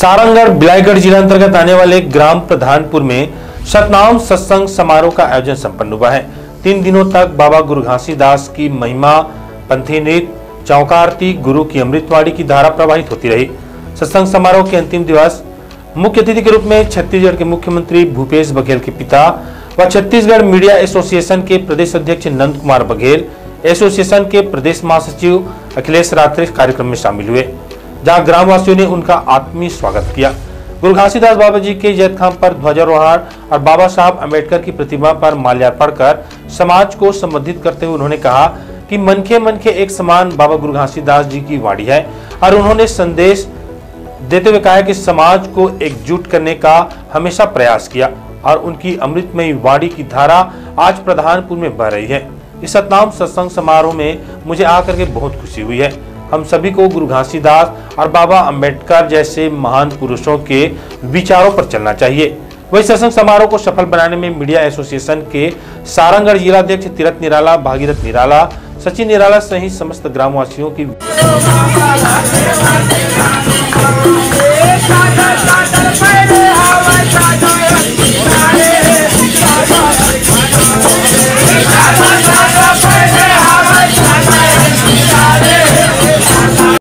सारंगढ़ बिलाईगढ़ जिला अंतर्गत आने वाले ग्राम प्रधानपुर में सतनाम सत्संग समारोह का आयोजन संपन्न हुआ है। 3 दिनों तक बाबा गुरु घासीदास की महिमा, पंथी नृत्य, चौंकारती, गुरु की अमृतवाणी की धारा प्रवाहित होती रही। सत्संग समारोह के अंतिम दिवस मुख्य अतिथि के रूप में छत्तीसगढ़ के मुख्यमंत्री भूपेश बघेल के पिता व छत्तीसगढ़ मीडिया एसोसिएशन के प्रदेश अध्यक्ष नंद कुमार बघेल, एसोसिएशन के प्रदेश महासचिव अखिलेश रात्रे कार्यक्रम में शामिल हुए, जहां ग्रामवासियों ने उनका आत्मीय स्वागत किया। गुरु घासीदास बाबा जी के जयंतीखाम पर ध्वजारोहण और बाबा साहब अम्बेडकर की प्रतिमा पर माल्यार्पण कर समाज को संबोधित करते हुए उन्होंने कहा कि मनखे एक समान बाबा गुरु घासीदास जी की वाणी है और उन्होंने संदेश देते हुए कहा कि समाज को एकजुट करने का हमेशा प्रयास किया और उनकी अमृतमयी वाणी की धारा आज प्रधानपुर में बह रही है। इस सतनाम सत्संग समारोह में मुझे आकर के बहुत खुशी हुई है। हम सभी को गुरु घासीदास और बाबा अम्बेडकर जैसे महान पुरुषों के विचारों पर चलना चाहिए। वही सत्संग समारोह को सफल बनाने में मीडिया एसोसिएशन के सारंगढ़ जिलाध्यक्ष तिरथ निराला, भागीरथ निराला, सचिन निराला सहित समस्त ग्रामवासियों की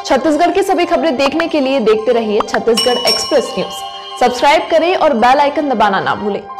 छत्तीसगढ़ की सभी खबरें देखने के लिए देखते रहिए छत्तीसगढ़ एक्सप्रेस न्यूज़। सब्सक्राइब करें और बेल आइकन दबाना ना भूलें।